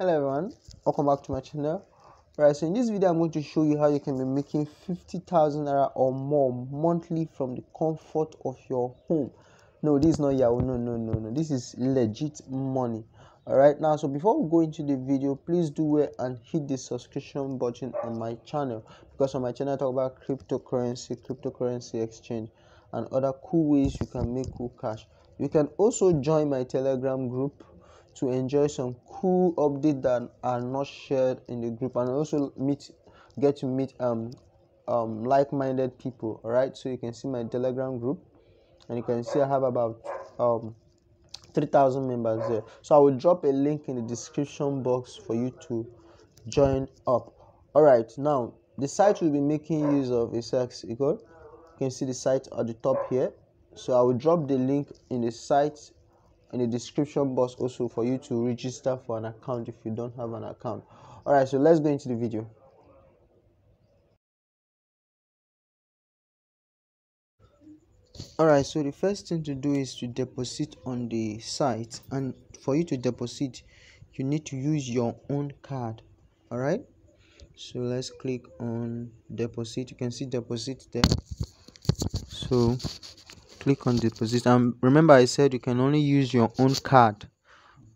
Hello everyone, welcome back to my channel. Right, so in this video I'm going to show you how you can be making 50,000 naira or more monthly from the comfort of your home. No, this is not Yahoo. No, this is legit money. All right, now so before we go into the video, please do well and hit the subscription button on my channel, because on my channel I talk about cryptocurrency exchange and other cool ways you can make cool cash. You can also join my Telegram group to enjoy some cool updates that are not shared in the group, and also get to meet like-minded people. All right, so you can see my Telegram group, and you can see I have about 3,000 members there. So I will drop a link in the description box for you to join up. All right, now the site will be making use of is Cex.io. You can see the site at the top here. So I will drop the link in the site in the description box also for you to register for an account if you don't have an account. All right, so let's go into the video. All right, so the first thing to do is to deposit on the site, and for you to deposit you need to use your own card. All right, so let's click on deposit. You can see deposit there, so click on deposit. And remember I said you can only use your own card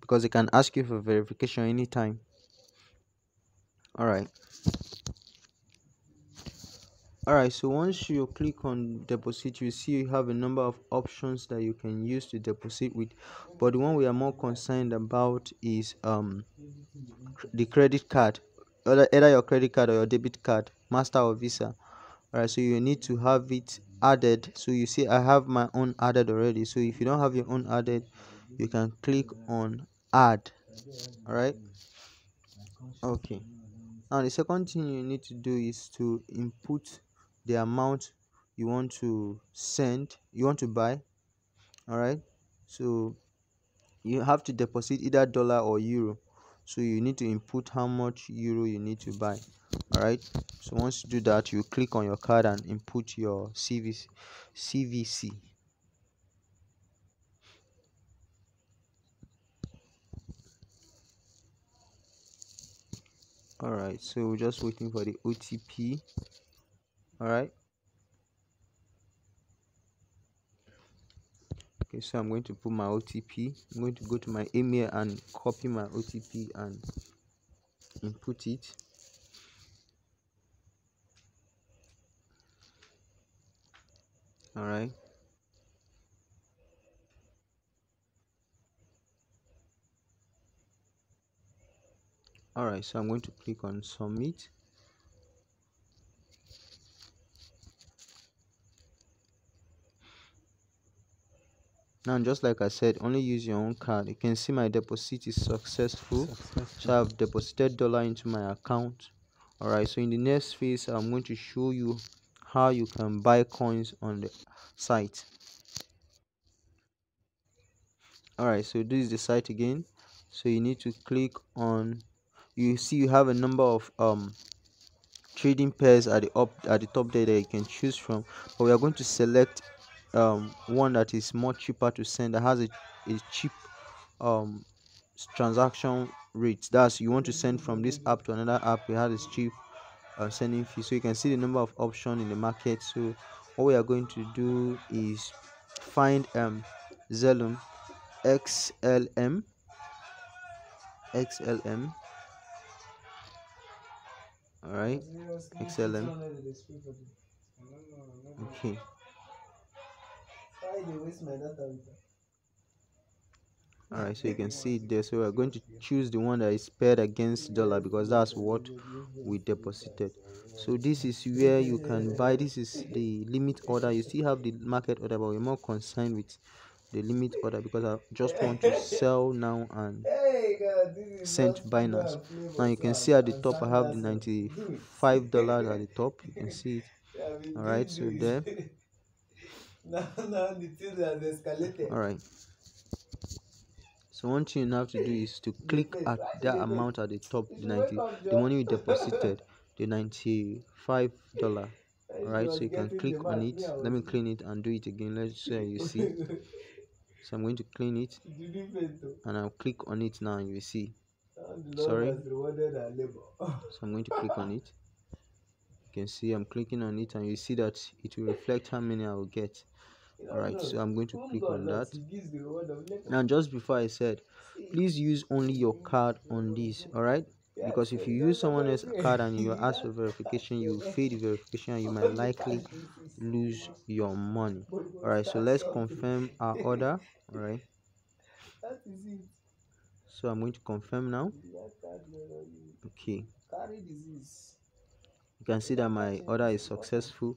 because they can ask you for verification anytime. All right, so once you click on deposit, you see you have a number of options that you can use to deposit with, but the one we are more concerned about is the credit card, either your credit card or your debit card, Master or Visa. All right, so you need to have it added. So you see I have my own added already. So if you don't have your own added, you can click on add. All right, okay. Now the second thing you need to do is to input the amount you want to send, you want to buy. All right, so you have to deposit either dollar or euro, so you need to input how much euro you need to buy. All right, so once you do that, you click on your card and input your CVC. All right, so we're just waiting for the OTP. All right, okay, so I'm going to put my OTP. I'm going to go to my email and copy my OTP and input it. All right. All right, so I'm going to click on submit. Now, just like I said, only use your own card. You can see my deposit is successful. So I've deposited dollar into my account. All right, so in the next phase, I'm going to show you how you can buy coins on the site. All right, so this is the site again. So you need to click on, you see you have a number of trading pairs at the top there that you can choose from, but we are going to select one that is more cheaper to send, that has a cheap transaction rate. That's, you want to send from this app to another app, it has a cheap sending fee. So you can see the number of options in the market. So what we are going to do is find XLM. All right, XLM. Okay, all right, so you can see it there. So we're going to choose the one that is paired against dollar because that's what we deposited. So this is where you can buy. This is the limit order. You still have the market order, but we're more concerned with the limit order because I just want to sell now and send to Binance. Now you can see at the top I have the $95 at the top. You can see it. All right, so there. All right, so one thing you have to do is to click at that amount at the top, the money you deposited, the $95. All right, so you can click on it. Let me clean it and do it again. Let's see. You see, so I'm going to clean it and I'll click on it now, and you see And the Lord Sorry. has rewarded our labor. So I'm going to click on it. You can see I'm clicking on it, and you see that it will reflect how many I will get. All right, so I'm going to click on that. Now, just before I said, please use only your card on this. All right, because if you use someone else's card and you ask for verification, you will fail the verification and you might likely lose your money. All right, so let's confirm our order. All right, so I'm going to confirm now. Okay, you can see that my order is successful,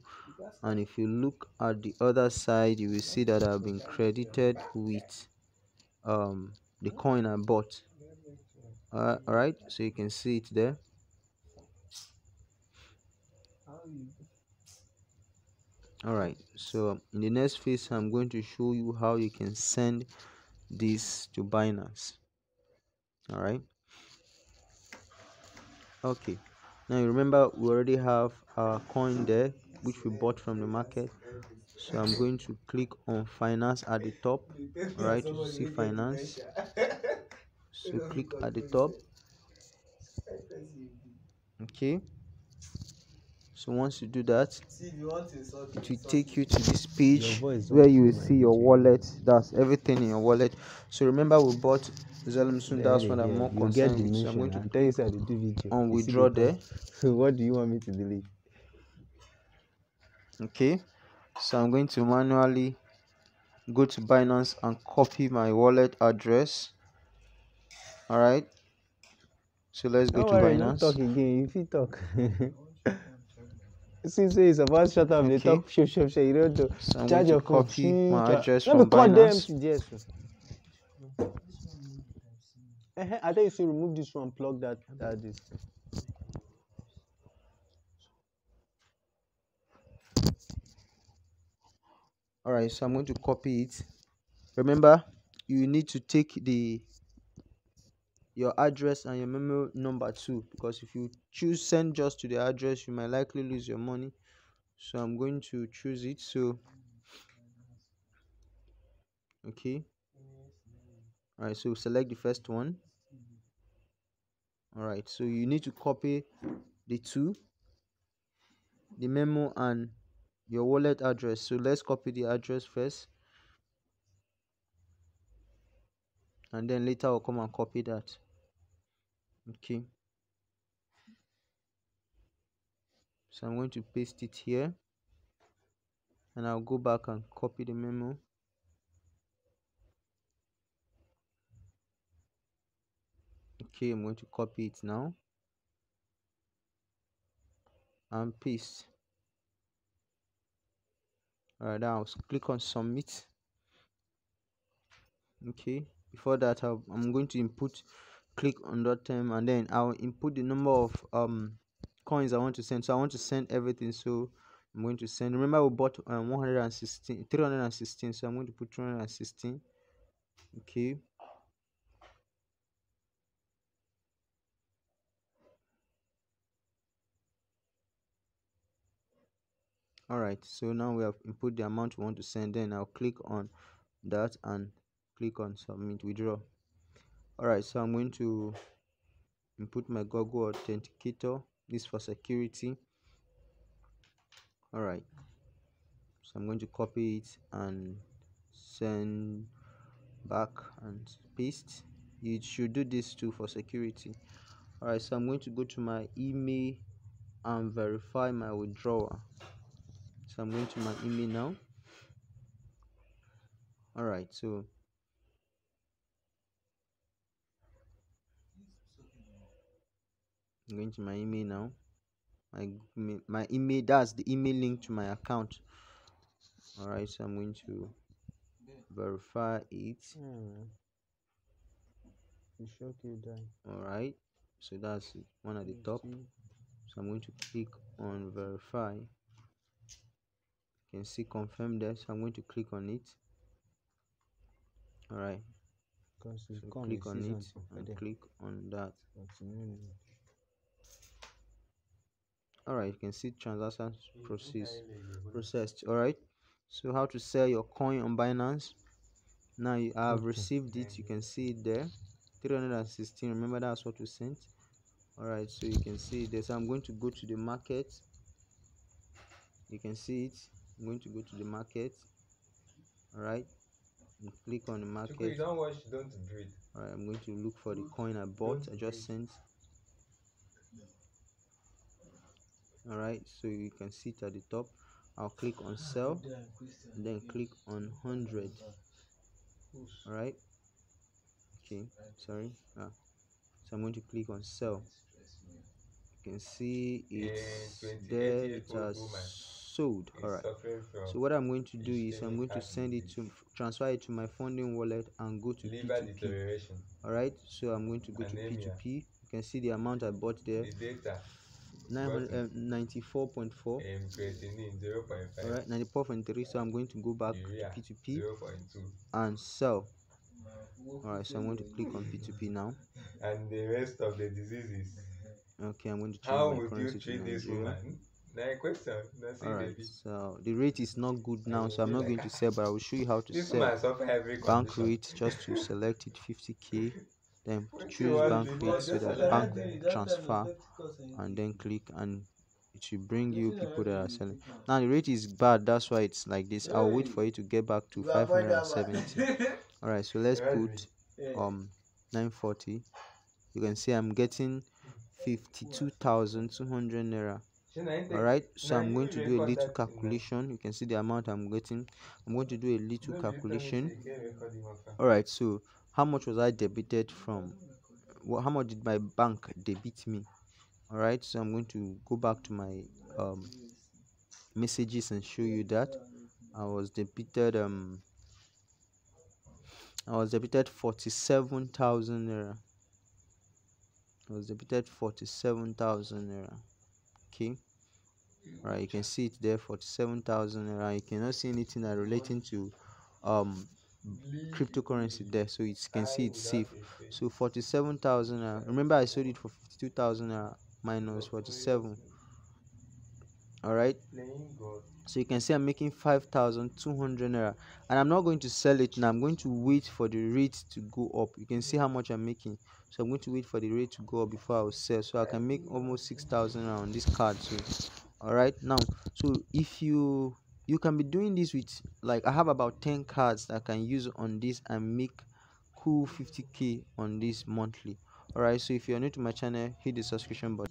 and if you look at the other side, you will see that I've been credited with the coin I bought. All right, so you can see it there. All right, so in the next phase, I'm going to show you how you can send this to Binance. All right, okay. Now, you remember we already have our coin there, which we bought from the market. So I'm going to click on finance at the top, right? To see finance. So click at the top. Okay. So once you do that, it will take you to this page where you will see your wallet. That's everything in your wallet. So remember we bought XLM. That's what I'm more concerned with. So I'm going to tell you how to do it on withdraw there. So what do you want me to delete? Okay, so I'm going to manually go to Binance and copy my wallet address. All right, so let's go to Binance. Don't talk again if you talk. Since it's about shut up, they talk shop. You don't do. So I'm going to copy my address from Binance. I think you should remove this one, plug that this. All right, so I'm going to copy it. Remember, you need to take your address and your memo number too, because if you choose send just to the address, you might likely lose your money. So I'm going to choose it. So okay, all right, so select the first one. All right, so you need to copy the memo and your wallet address. So let's copy the address first, and then later I'll come and copy that. Okay, so I'm going to paste it here, and I'll go back and copy the memo. Okay, I'm going to copy it now and paste. All right, now I'll click on submit. Okay, before that I'm going to click on dot term, and then I'll input the number of coins I want to send. So I want to send everything, so I'm going to send. Remember we bought 316, so I'm going to put 316. Okay, all right, so now we have input the amount we want to send. Then I'll click on that and click on submit withdraw. All right, so I'm going to input my Google Authenticator. This for security. All right, so I'm going to copy it and send back and paste. You should do this too for security. All right, so I'm going to go to my email and verify my withdrawal. So I'm going to my email now. All right, so I'm going to my email now. My email, that's the email link to my account. All right, so I'm going to verify it. All right, so that's one at the top. So I'm going to click on verify. You can see confirm there, so I'm going to click on it. All right, so click on it and click on that. All right, you can see transactions processed. All right, so how to sell your coin on Binance. Now you have received it, you can see it there. 316. Remember, that's what we sent. All right, so you can see this. I'm going to go to the market. You can see it. I'm going to go to the market. All right, and click on the market. You don't watch, don't breathe. All right, I'm going to look for the coin I bought. I just sent. All right, so you can see it at the top. I'll click on sell and then click on 100. All right, okay, sorry. So I'm going to click on sell. You can see it's there, it has sold. All right, so what I'm going to do is I'm going to send it to transfer it to my funding wallet and go to P2P. All right, so I'm going to go to P2P. You can see the amount I bought there. 94.4. 0.5. All right, 94.3. So I'm going to go back to P2P and sell. All right, so I'm going to click on P2P now. And the rest of the diseases. Okay, I'm going to change my currency to Nigeria. How would you treat this woman? All right, so the rate is not good now, so I'm not going to sell, but I will show you how to sell. Bank rate, just to select it, 50k. Then choose bank rate, so that bank transfer, and then click, and it should bring you people that are selling. Now the rate is bad, that's why it's like this. I'll wait for it to get back to 570. All right, so let's put 940. You can see I'm getting 52,200 naira. All right, so I'm going to do a little calculation. You can see the amount I'm getting. I'm going to do a little calculation. All right, so how much was I debited from? How much did my bank debit me? All right, so I'm going to go back to my messages and show you that I was debited 47,000 naira. I was debited 47,000 naira. Okay, all right, you can see it there, 47,000 naira. You cannot see anything that relating to cryptocurrency there, so you can see it's safe. So 47,000. Remember, I sold it for 52,000 minus 47. All right, so you can see I'm making 5,200 naira, and I'm not going to sell it now. I'm going to wait for the rate to go up. You can see how much I'm making, so I'm going to wait for the rate to go up before I will sell, so I can make almost 6,000 on this card. So all right, now, so if you can be doing this with, like, I have about 10 cards that I can use on this and make cool 50k on this monthly. All right, so if you're new to my channel, hit the subscription button.